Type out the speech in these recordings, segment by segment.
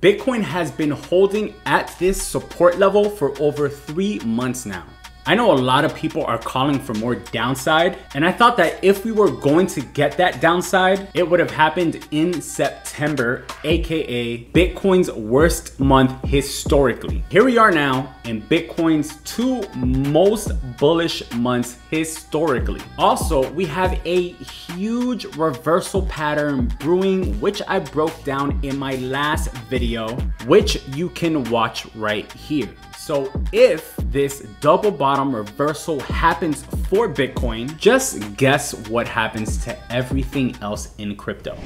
Bitcoin has been holding at this support level for over 3 months now. I know a lot of people are calling for more downside, and I thought that if we were going to get that downside, it would have happened in September, aka Bitcoin's worst month historically. Here we are now in Bitcoin's two most bullish months historically. Also, we have a huge reversal pattern brewing, which I broke down in my last video, which you can watch right here. So if this double bottom reversal happens for Bitcoin, just guess what happens to everything else in crypto.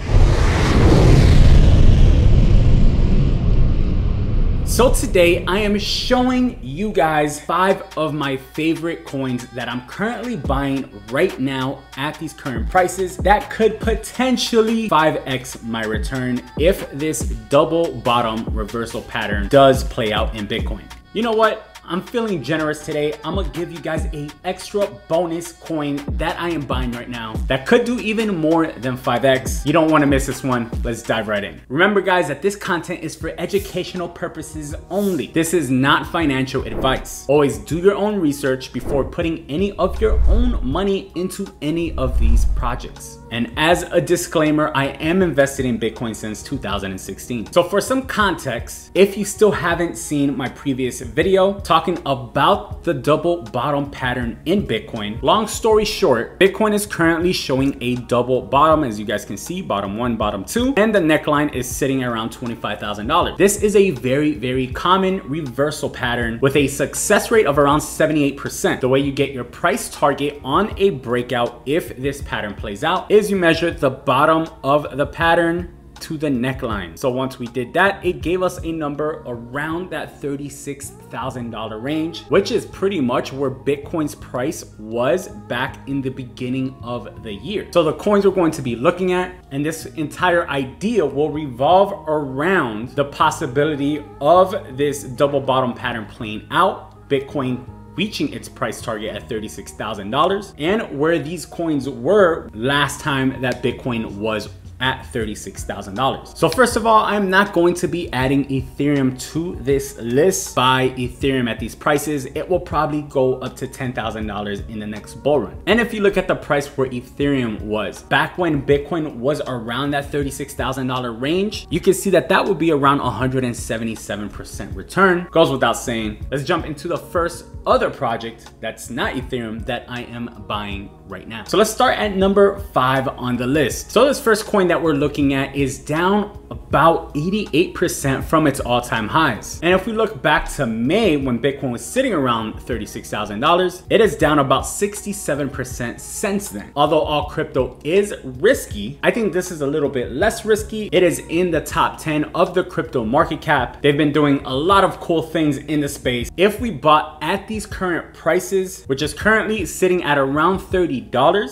So today I am showing you guys 5 of my favorite coins that I'm currently buying right now at these current prices that could potentially 5x my return if this double bottom reversal pattern does play out in Bitcoin. You know what? I'm feeling generous today. I'm gonna give you guys an extra bonus coin that I am buying right now that could do even more than 5x. You don't wanna miss this one. Let's dive right in. Remember guys that this content is for educational purposes only. This is not financial advice. Always do your own research before putting any of your own money into any of these projects. And as a disclaimer, I am invested in Bitcoin since 2016. So for some context, if you still haven't seen my previous video, talking about the double bottom pattern in Bitcoin. Long story short, Bitcoin is currently showing a double bottom, as you guys can see, bottom one, bottom two, and the neckline is sitting around $25,000. This is a very, very common reversal pattern with a success rate of around 78%. The way you get your price target on a breakout if this pattern plays out is you measure the bottom of the pattern to the neckline. So once we did that, it gave us a number around that $36,000 range, which is pretty much where Bitcoin's price was back in the beginning of the year. So the coins we're going to be looking at, and this entire idea will revolve around the possibility of this double bottom pattern playing out, Bitcoin reaching its price target at $36,000, and where these coins were last time that Bitcoin was at $36,000. So first of all, I'm not going to be adding Ethereum to this list. Buy Ethereum at these prices. It will probably go up to $10,000 in the next bull run. And if you look at the price where Ethereum was back when Bitcoin was around that $36,000 range, you can see that that would be around 177% return. Goes without saying. Let's jump into the first other project that's not Ethereum that I am buying right now. So let's start at number 5 on the list. So this first coin that we're looking at is down about 88% from its all-time highs. And if we look back to May when Bitcoin was sitting around $36,000, it is down about 67% since then. Although all crypto is risky, I think this is a little bit less risky. It is in the top 10 of the crypto market cap. They've been doing a lot of cool things in the space. If we bought at these current prices, which is currently sitting at around $30,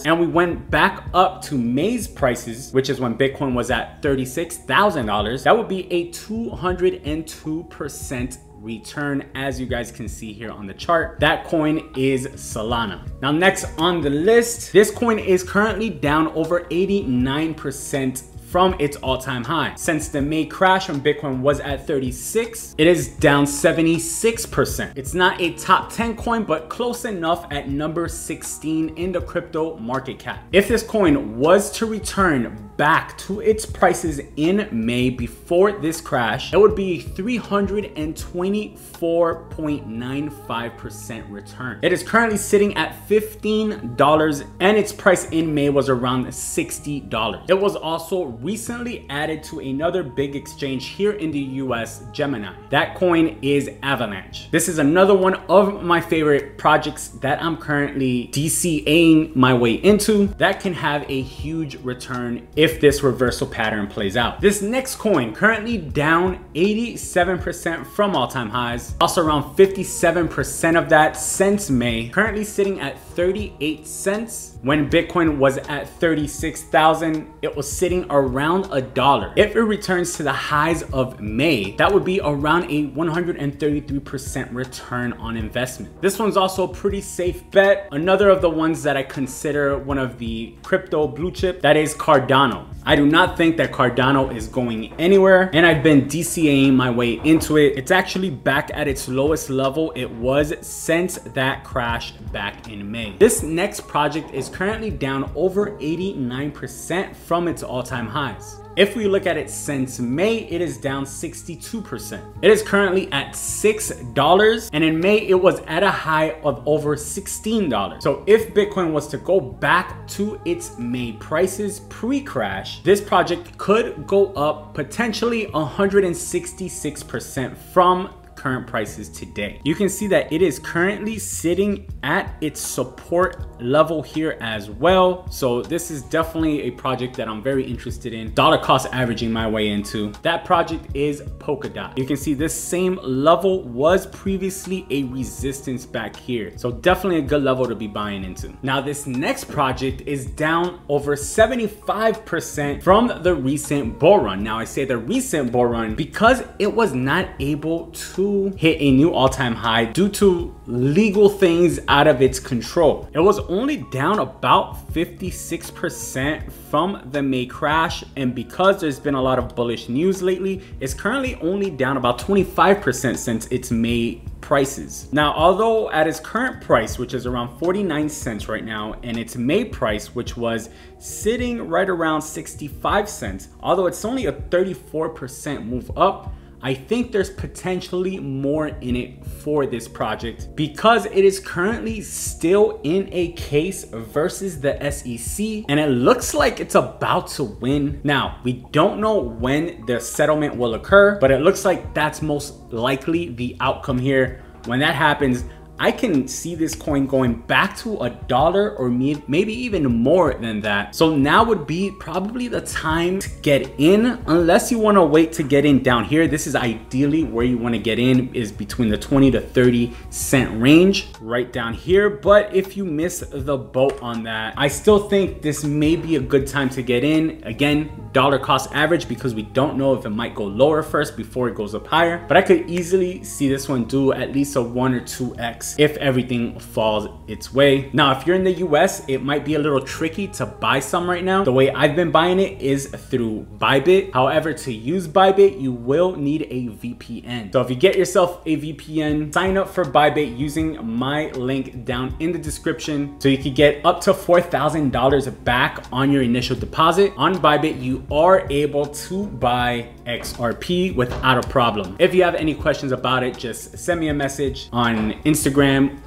and we went back up to May's prices, which is when Bitcoin was at $36,000, that would be a 202% return, as you guys can see here on the chart. That coin is Solana. Now, next on the list, this coin is currently down over 89% from its all-time high. Since the May crash when Bitcoin was at 36, it is down 76%. It's not a top 10 coin, but close enough at number 16 in the crypto market cap. If this coin was to return back to its prices in May before this crash, it would be a 324.95% return. It is currently sitting at $15 and its price in May was around $60. It was also recently added to another big exchange here in the US, Gemini. That coin is Avalanche. This is another one of my favorite projects that I'm currently DCAing my way into that can have a huge return if this reversal pattern plays out. This next coin, currently down 87% from all-time highs, also around 57% of that since May, currently sitting at 38 cents. When Bitcoin was at 36,000, it was sitting around $1. If it returns to the highs of May, that would be around a 133% return on investment. This one's also a pretty safe bet. Another of the ones that I consider one of the crypto blue chip, that is Cardano. Cardano. I do not think that Cardano is going anywhere, and I've been DCAing my way into it. It's actually back at its lowest level it was since that crash back in May. This next project is currently down over 89% from its all-time highs. If we look at it since May, it is down 62%. It is currently at $6, and in May, it was at a high of over $16. So if Bitcoin was to go back to its May prices pre-crash, this project could go up potentially 166% from current prices today. You can see that it is currently sitting at its support level here as well. So this is definitely a project that I'm very interested in dollar cost averaging my way into. That project is Polkadot. You can see this same level was previously a resistance back here. So definitely a good level to be buying into. Now this next project is down over 75% from the recent bull run. Now I say the recent bull run because it was not able to hit a new all-time high due to legal things out of its control. It was only down about 56% from the May crash, and because there's been a lot of bullish news lately, it's currently only down about 25% since its May prices. Now, although at its current price, which is around 49 cents right now, and its May price, which was sitting right around 65 cents, although it's only a 34% move up, I think there's potentially more in it for this project because it is currently still in a case versus the SEC, and it looks like it's about to win. Now, we don't know when the settlement will occur, but it looks like that's most likely the outcome here. When that happens, I can see this coin going back to $1 or maybe even more than that. So now would be probably the time to get in, unless you want to wait to get in down here. This is ideally where you want to get in, is between the 20 to 30 cent range right down here. But if you miss the boat on that, I still think this may be a good time to get in. Again, dollar cost average, because we don't know if it might go lower first before it goes up higher. But I could easily see this one do at least a 1 or 2x if everything falls its way. Now, if you're in the US, it might be a little tricky to buy some right now. The way I've been buying it is through Bybit. However, to use Bybit, you will need a VPN. So if you get yourself a VPN, sign up for Bybit using my link down in the description so you can get up to $4,000 back on your initial deposit. On Bybit, you are able to buy XRP without a problem. If you have any questions about it, just send me a message on Instagram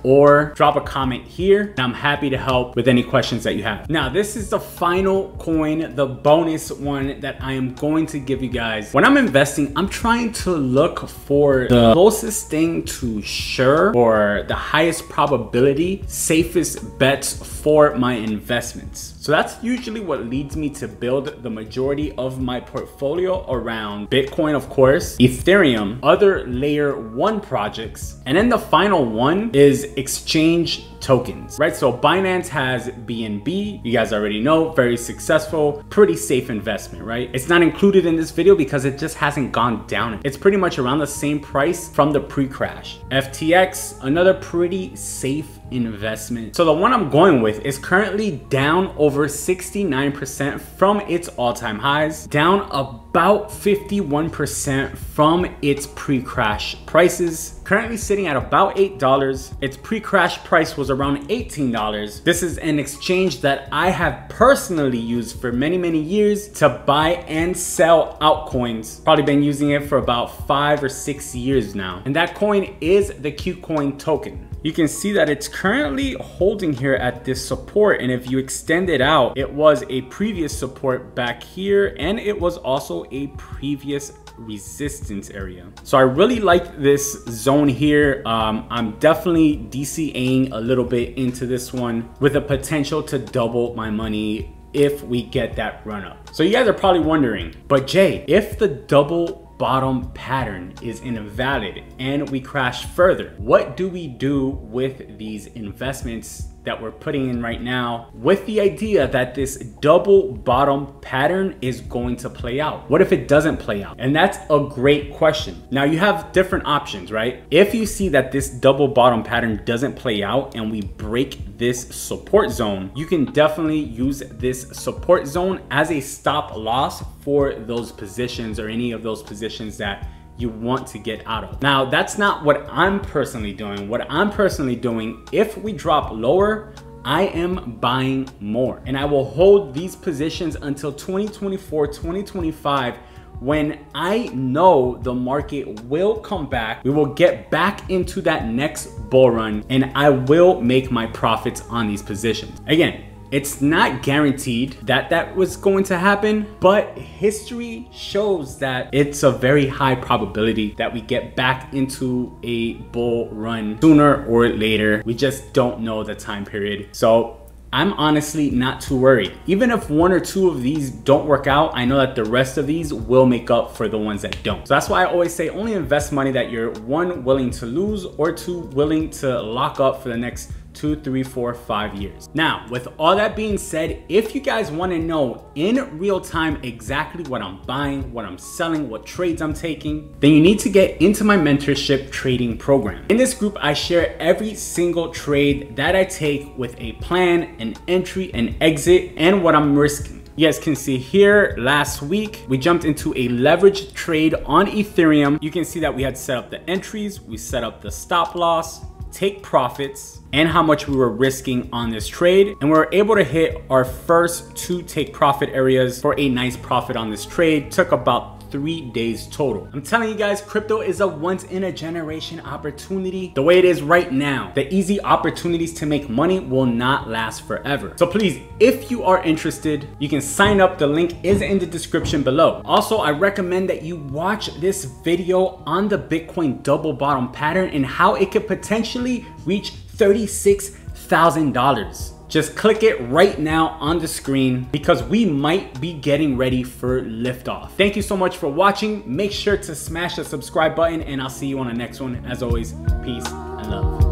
or drop a comment here, and I'm happy to help with any questions that you have. Now, this is the final coin, the bonus one that I am going to give you guys. When I'm investing, I'm trying to look for the closest thing to sure, or the highest probability, safest bets for my investments. So that's usually what leads me to build the majority of my portfolio around Bitcoin, of course, Ethereum, other layer one projects, and then the final one is exchange tokens, right? So Binance has BNB, you guys already know, very successful, pretty safe investment, right? It's not included in this video because it just hasn't gone down. It's pretty much around the same price from the pre-crash. FTX, another pretty safe investment. So the one I'm going with is currently down over 69% from its all-time highs, down about 51% from its pre-crash prices, currently sitting at about $8. Its pre-crash price was around $18. This is an exchange that I have personally used for many, many years to buy and sell altcoins. Probably been using it for about 5 or 6 years now. And that coin is the Qcoin token. You can see that it's currently holding here at this support, and if you extend it out, it was a previous support back here, and it was also a previous resistance area. So I really like this zone here. I'm definitely DCAing a little bit into this one with a potential to double my money if we get that run up. So you guys are probably wondering, but Jay, if the double bottom pattern is invalid and we crash further, what do we do with these investments that we're putting in right now, with the idea that this double bottom pattern is going to play out. What if it doesn't play out? And that's a great question. Now you have different options, right? If you see that this double bottom pattern doesn't play out and we break this support zone, you can definitely use this support zone as a stop loss for those positions or any of those positions that you want to get out of. Now, that's not what I'm personally doing. What I'm personally doing, if we drop lower, I am buying more, and I will hold these positions until 2024, 2025, when I know the market will come back. We will get back into that next bull run, and I will make my profits on these positions. Again, it's not guaranteed that that was going to happen, but history shows that it's a very high probability that we get back into a bull run sooner or later. We just don't know the time period. So I'm honestly not too worried. Even if one or two of these don't work out, I know that the rest of these will make up for the ones that don't. So that's why I always say only invest money that you're one, willing to lose, or two, willing to lock up for the next 2, 3, 4, 5 years. Now, with all that being said, if you guys want to know in real time exactly what I'm buying, what I'm selling, what trades I'm taking, then you need to get into my mentorship trading program. In this group, I share every single trade that I take with a plan, an entry, an exit, and what I'm risking. You guys can see here, last week, we jumped into a leveraged trade on Ethereum. You can see that we had set up the entries, we set up the stop loss, take profits, and how much we were risking on this trade. And we were able to hit our first 2 take profit areas for a nice profit on this trade. Took about 3 days total. I'm telling you guys, crypto is a once in a generation opportunity. The way it is right now, the easy opportunities to make money will not last forever. So please, if you are interested, you can sign up. The link is in the description below. Also, I recommend that you watch this video on the Bitcoin double bottom pattern and how it could potentially reach $36,000. Just click it right now on the screen because we might be getting ready for liftoff. Thank you so much for watching. Make sure to smash the subscribe button, and I'll see you on the next one. As always, peace and love.